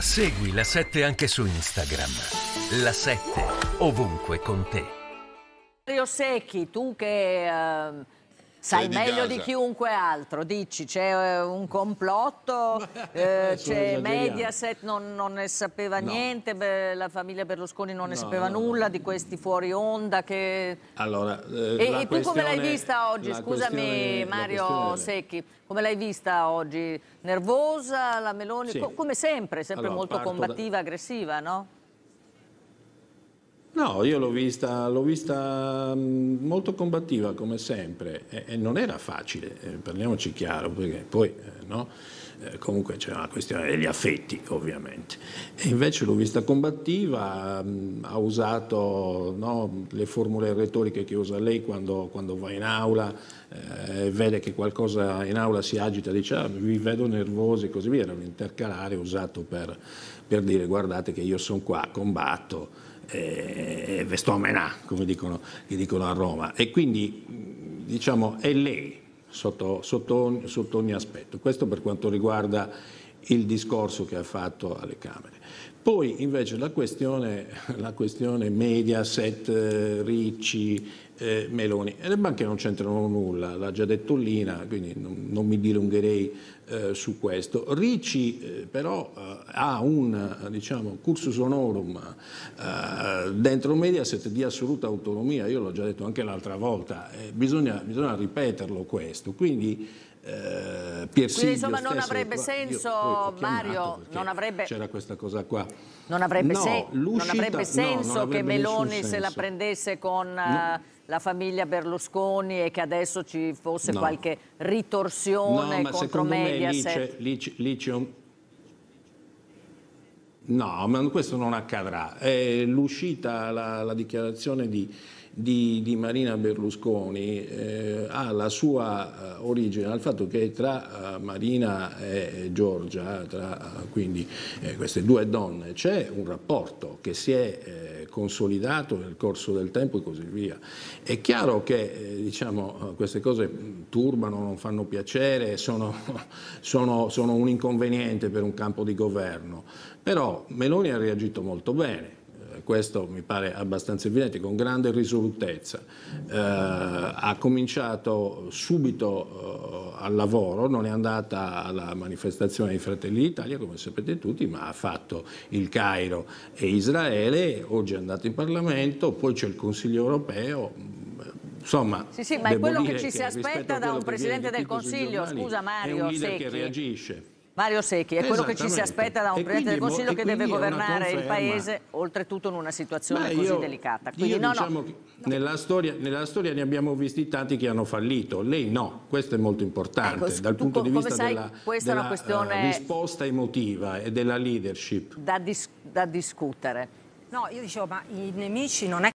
Segui La 7 anche su Instagram. La 7 ovunque con te. Mario Sechi, tu che sai meglio di chiunque altro, dici c'è un complotto, c'è Mediaset, non ne sapeva niente, beh, la famiglia Berlusconi non ne sapeva nulla di questi fuori onda che... Allora, e tu come l'hai vista oggi? Scusami Mario Sechi, come l'hai vista oggi? Nervosa la Meloni? Sì. Come sempre allora, molto combattiva, aggressiva, no? No, io l'ho vista molto combattiva come sempre e non era facile, parliamoci chiaro, perché poi comunque c'era la questione degli affetti ovviamente, e invece l'ho vista combattiva, ha usato le formule retoriche che usa lei quando va in aula, vede che qualcosa in aula si agita, dice vi vedo nervosi e così via, era un intercalare usato per dire guardate che io sono qua, combatto. E vestomena, come dicono a Roma, e quindi diciamo è lei sotto ogni aspetto. Questo per quanto riguarda il discorso che ha fatto alle Camere. Poi invece la questione Mediaset, Ricci, Meloni, e le banche non c'entrano nulla, l'ha già detto Lina, quindi non mi dilungherei su questo. Ricci però ha un cursus honorum dentro Mediaset di assoluta autonomia, io l'ho già detto anche l'altra volta, bisogna ripeterlo questo, quindi Pier Silvio stesso, non avrebbe senso, Mario, c'era questa cosa qua, non avrebbe senso, non avrebbe che Meloni se la prendesse con la famiglia Berlusconi e che adesso ci fosse qualche ritorsione contro Mediaset. No, ma questo non accadrà. L'uscita, la dichiarazione di Marina Berlusconi ha la sua origine al fatto che tra Marina e Giorgia, quindi queste due donne, c'è un rapporto che si è consolidato nel corso del tempo e così via. È chiaro che queste cose turbano, non fanno piacere, sono un inconveniente per un campo di governo, però Meloni ha reagito molto bene. Questo mi pare abbastanza evidente, con grande risolutezza. Ha cominciato subito al lavoro, non è andata alla manifestazione dei Fratelli d'Italia, come sapete tutti, ma ha fatto il Cairo e Israele, oggi è andata in Parlamento, poi c'è il Consiglio europeo. Insomma, sì, ma è quello che ci si aspetta da un Presidente del Consiglio, scusa Mario, è un leader che reagisce. Mario Sechi, è quello che ci si aspetta da un Presidente del Consiglio che deve governare il Paese, oltretutto in una situazione così delicata. Quindi, nella storia ne abbiamo visti tanti che hanno fallito, lei no, questo è molto importante, dal punto di vista della risposta emotiva e della leadership. Da discutere. No, io dicevo, ma i nemici non è